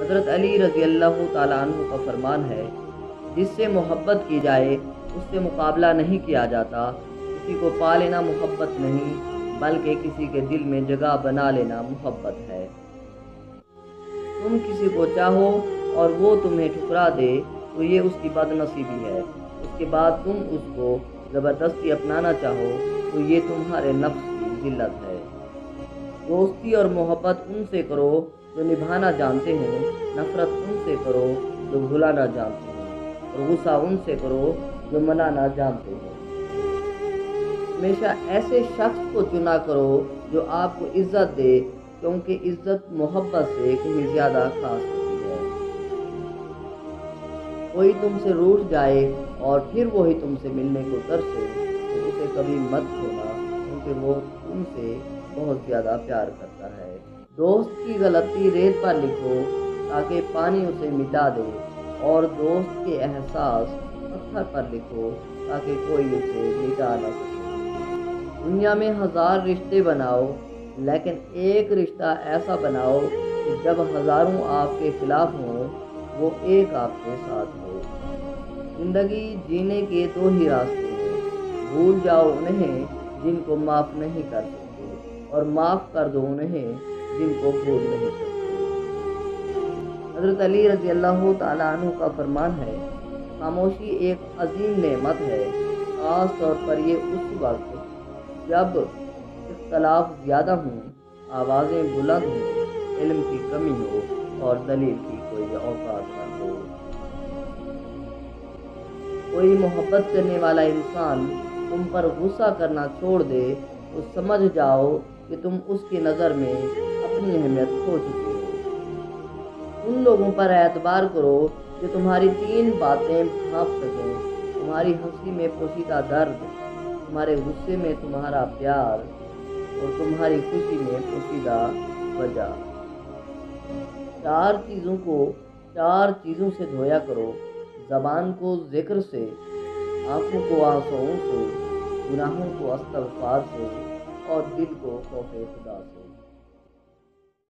हज़रत अली रज़ी अल्लाह ताला अन्हु का फरमान है, जिससे मोहब्बत की जाए उससे मुकाबला नहीं किया जाता। किसी को पा लेना मोहब्बत नहीं, बल्कि किसी के दिल में जगह बना लेना मोहब्बत है। तुम किसी को चाहो और वो तुम्हें ठुकरा दे तो ये उसकी बदनसीबी है। उसके बाद तुम उसको ज़बरदस्ती अपनाना चाहो तो ये तुम्हारे नफ्स की जिल्लत है। दोस्ती और मोहब्बत उनसे करो जो निभाना जानते हो, नफ़रत उनसे करो जो भुलाना जानते हो, और गुस्सा उनसे करो जो मनाना जानते हो। हमेशा ऐसे शख्स को चुना करो जो आपको इज्जत दे, क्योंकि इज्जत मोहब्बत से कहीं ज़्यादा खास होती है। कोई तुमसे रूठ जाए और फिर वही तुमसे मिलने को तरसे तो उसे कभी मत खोना, क्योंकि वो तुमसे बहुत ज़्यादा प्यार करता है। दोस्त की गलती रेत पर लिखो ताकि पानी उसे मिटा दे, और दोस्त के एहसास पत्थर पर लिखो ताकि कोई उसे मिटा न सके। दुनिया में 1000 रिश्ते बनाओ, लेकिन एक रिश्ता ऐसा बनाओ कि जब हज़ारों आपके खिलाफ हों वो एक आपके साथ हो। जिंदगी जीने के 2 ही रास्ते हैं, भूल जाओ उन्हें जिनको माफ़ नहीं कर सकते, और माफ़ कर दो उन्हें जिनको भूल नहीं सकते। हज़रत अली रज़ी अल्लाह ताला अन्हु का फरमान है, खामोशी एक अजीम नेमत है, ख़ास तौर पर ये उस वक्त जब इख्तलाफ ज़्यादा हों, आवाज़ें बुलंद हों, इल्म की कमी हो और दलील की कोई औकात न हो। कोई मोहब्बत करने वाला इंसान तुम पर गुस्सा करना छोड़ दे तो समझ जाओ कि तुम उसकी नज़र में अपनी अहमियत खो चुके हो। उन लोगों पर एतबार करो जो तुम्हारी 3 बातें भांप सकें, तुम्हारी हंसी में पोशीदा दर्द, तुम्हारे गुस्से में तुम्हारा प्यार, और तुम्हारी खुशी में पोशीदा वजह। 4 चीज़ों से धोया करो, ज़बान को ज़िक्र से, आँखों को आंसुओं से, गुनाहों को अस्तग़फ़ार से, और दिल को खौफ़े खुदा से।